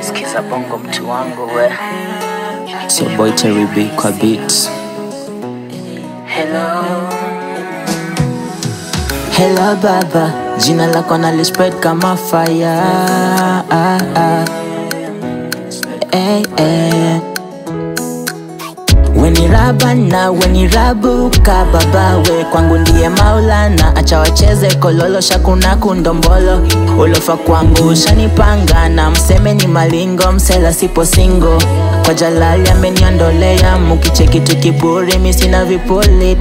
Sikiza bongo mtu wangu we. So boy Terry B kwa beats. Hello hello baba, jina lako nalispread kama fire. Hey, hey. Wenirabana, wenirabuka babawe, kwangu ndiye maulana, acha wacheze kololo shakuna kundombolo. Ulofa kwangu ushanipanga na mseme ni malingo, msela sipo single. Kwa jalali ameniondolea, mukicheki tukiburi mi sina vipuli.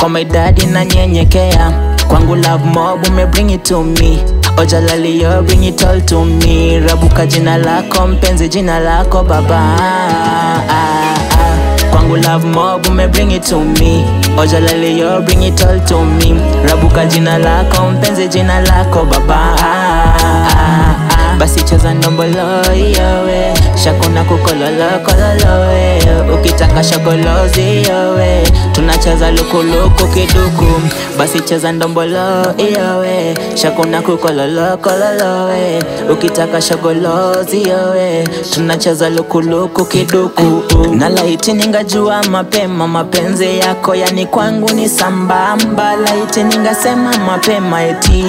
Kwa my daddy na nyenyekea, kwangu love mob ume bring it to me. Ojalali yo bring it all to me. Rabuka jina lako mpenzi, jina lako baba. Kwangu love mob ume bring it to me. Ojalali yo bring it all to me. Rabuka jina lako mpenzi, jina lako baba. Basi cheza ndombolo yowe, shakuna kukololo kololo we. Ukitaka shakolozi yowe, tunacheza lukuluku kiduku. Basi cheza ndombolo yowe, shakuna kukololo kololo we. Ukitaka shakolozi yowe, tunacheza lukuluku kiduku. Na laiti ningajua mapema mapenzi yako yani kwangu ni sambamba. Laiti ningasema mapema eti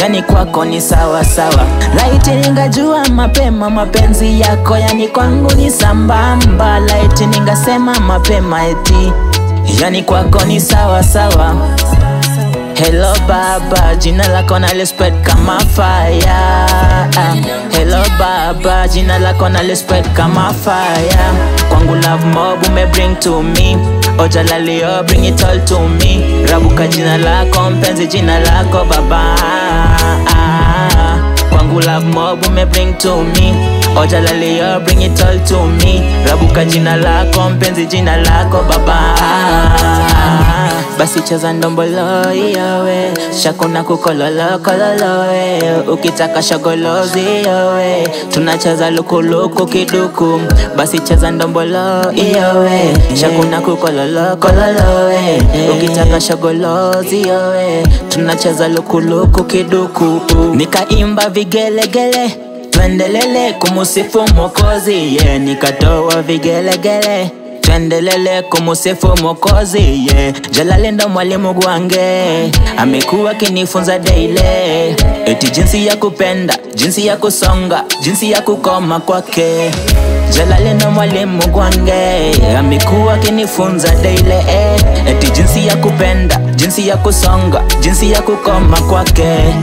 yani kwako ni sawa sawa. Laiti ningajua mapema mapenzi yako yani kwangu ni sambamba. Laiti ningasema mapema eti yani kwako ni sawa sawa. Hello baba, jina lako nalispread kama fire. Hello baba, jina lako nalispread kama fire. Kwangu love mob ume bring to me. Ojalali yo bring it all to me. Rabuka jina lako mpenzi, jina lako baba. Kwangu love mob ume bring to me. Ojalali yo bring it all to me. Rabuka jina lako mpenzi, jina lako baba. Basi cheza ndombolo yowe, shakuna kukololo kololo we. Ukitaka shagolozi yowe, tunacheza lukuluku kiduku. Basi cheza ndombolo yowe, shakuna kukololo kololo we. Ukitaka shagolozi yowe, tunacheza lukuluku kiduku. Nikaimba vigele gele, twendelele kumusifu Mwokozi. Yeah, nikatoa vigele gele, twendelele kumusifu Mwokozi. Yeah, Jalali ndo mwalimu gwange, amekuwa kinifunza daily. Eti jinsi ya kupenda, jinsi ya kusonga, jinsi ya kukoma kwake. Jalali ndo mwalimu gwange, amekuwa kinifunza daily. Eti jinsi ya kupenda, jinsi ya kusonga, jinsi ya kukoma kwake.